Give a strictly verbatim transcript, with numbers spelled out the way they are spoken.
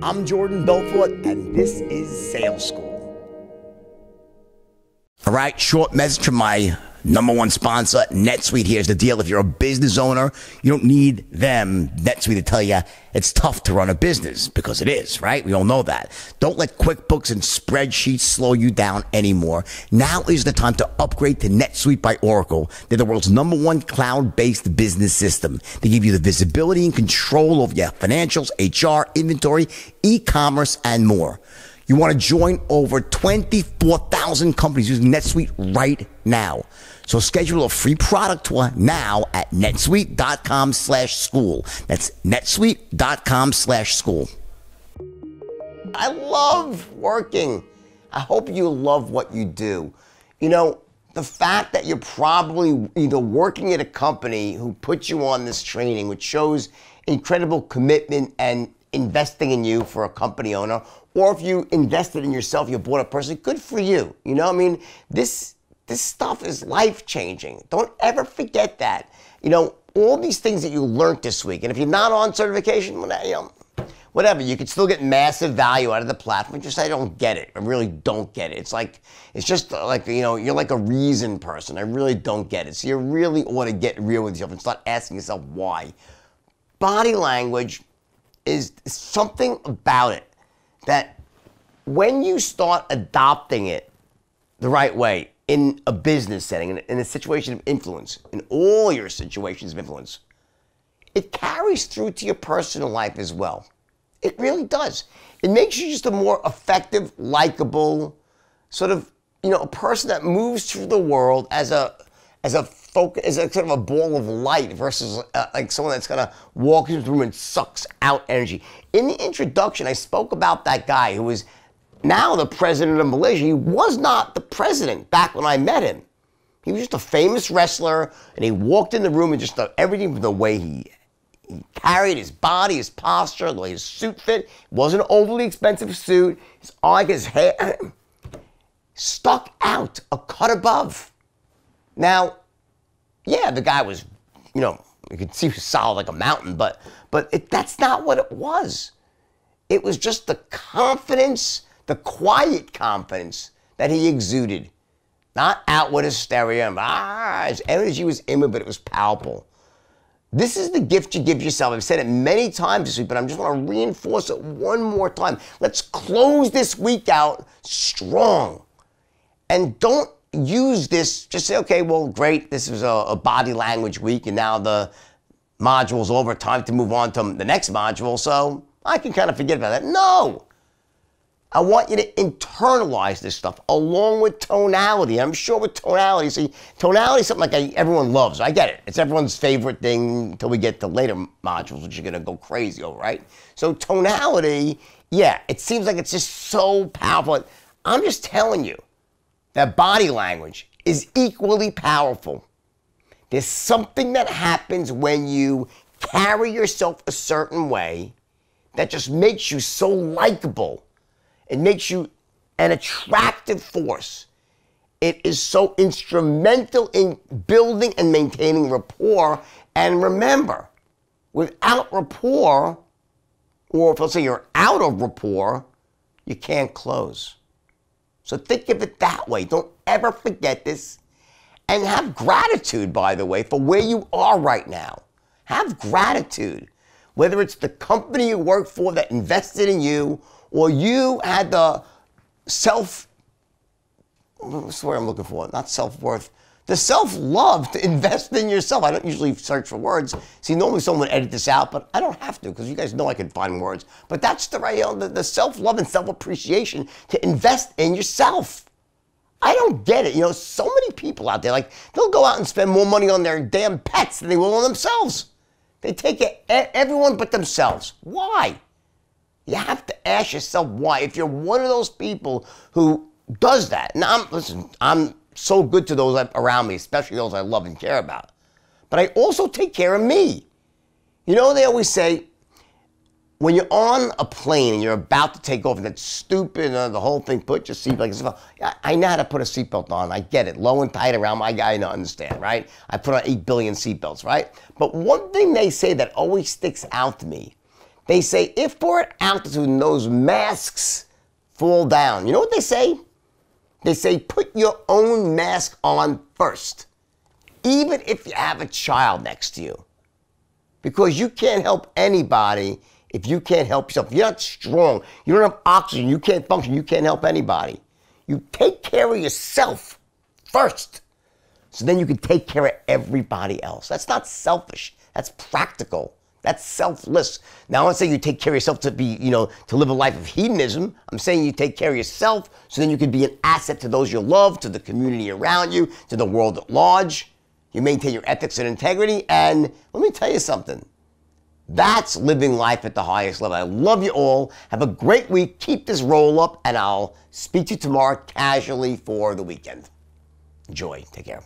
I'm Jordan Belfort, and this is Sales School. All right, short message from my number one sponsor, NetSuite. Here's the deal. If you're a business owner, you don't need them, NetSuite, to tell you it's tough to run a business, because it is, right? We all know that. Don't let QuickBooks and spreadsheets slow you down anymore. Now is the time to upgrade to NetSuite by Oracle. They're the world's number one cloud-based business system. They give you the visibility and control over your financials, H R, inventory, e-commerce, and more. You want to join over twenty-four thousand companies using NetSuite right now. So schedule a free product tour now at netsuite.com slash school. That's netsuite.com slash school. I love working. I hope you love what you do. You know, the fact that you're probably either working at a company who put you on this training, which shows incredible commitment and investing in you for a company owner, or if you invested in yourself, you bought a person, good for you. You know, I mean, this this stuff is life-changing. Don't ever forget that. You know, all these things that you learned this week, and if you're not on certification, well, you know, whatever, you could still get massive value out of the platform. Just I don't get it. I really don't get it. It's like, it's just like, you know, you're like a reason person. I really don't get it. So you really ought to get real with yourself and start asking yourself why. Body language is something about it that when you start adopting it the right way in a business setting, in a, in a situation of influence, in all your situations of influence, it carries through to your personal life as well. It really does. It makes you just a more effective, likable, sort of, you know, a person that moves through the world as a, as a focus, as a sort of a ball of light versus uh, like someone that's gonna walk into the room and sucks out energy. In the introduction, I spoke about that guy who is now the president of Malaysia. He was not the president back when I met him. He was just a famous wrestler, and he walked in the room and just everything from the way he, he carried his body, his posture, the way his suit fit. It wasn't an overly expensive suit. His eye, his hair, stuck out a cut above. Now, yeah, the guy was, you know, you could see he was solid like a mountain, but but it, that's not what it was. It was just the confidence, the quiet confidence that he exuded. Not outward hysteria. Ah, his energy was inward, but it was palpable. This is the gift you give yourself. I've said it many times this week, but I just want to reinforce it one more time. Let's close this week out strong. And don't use this, just say, okay, well, great, this is a, a body language week, and now the module's over, time to move on to the next module, so I can kind of forget about that. No! I want you to internalize this stuff along with tonality. I'm sure with tonality, see, tonality is something like I, everyone loves. I get it. It's everyone's favorite thing until we get to later modules, which you're going to go crazy over, right? So tonality, yeah, it seems like it's just so powerful. I'm just telling you, that body language is equally powerful. There's something that happens when you carry yourself a certain way that just makes you so likable. It makes you an attractive force. It is so instrumental in building and maintaining rapport. And remember, without rapport, or if let's say you're out of rapport, you can't close. So think of it that way. Don't ever forget this. And have gratitude, by the way, for where you are right now. Have gratitude. Whether it's the company you work for that invested in you, or you had the self, what's the word I'm looking for? Not self-worth. The self-love to invest in yourself. I don't usually search for words. See, normally someone would edit this out, but I don't have to, because you guys know I can find words. But that's the right, you know, the, the self-love and self-appreciation to invest in yourself. I don't get it. You know, so many people out there, like, they'll go out and spend more money on their damn pets than they will on themselves. They take it, everyone but themselves. Why? You have to ask yourself why. If you're one of those people who does that, and I'm, listen, I'm, so good to those around me, especially those I love and care about. But I also take care of me. You know, they always say, when you're on a plane and you're about to take off, and that's stupid, uh, the whole thing, put your seatbelt on. I, I know how to put a seatbelt on. I get it. Low and tight around my guy, I don't understand, right? I put on eight billion seatbelts, right? But one thing they say that always sticks out to me, They say, if we're at altitude, those masks fall down. You know what they say? They say, put your own mask on first, even if you have a child next to you. Because you can't help anybody if you can't help yourself. You're not strong. You don't have oxygen. You can't function. You can't help anybody. You take care of yourself first, so then you can take care of everybody else. That's not selfish. That's practical. That's selfless. Now, I don't say you take care of yourself to be, you know, to live a life of hedonism. I'm saying you take care of yourself so then you can be an asset to those you love, to the community around you, to the world at large. You maintain your ethics and integrity. And let me tell you something. That's living life at the highest level. I love you all. Have a great week. Keep this roll up, and I'll speak to you tomorrow casually for the weekend. Enjoy. Take care.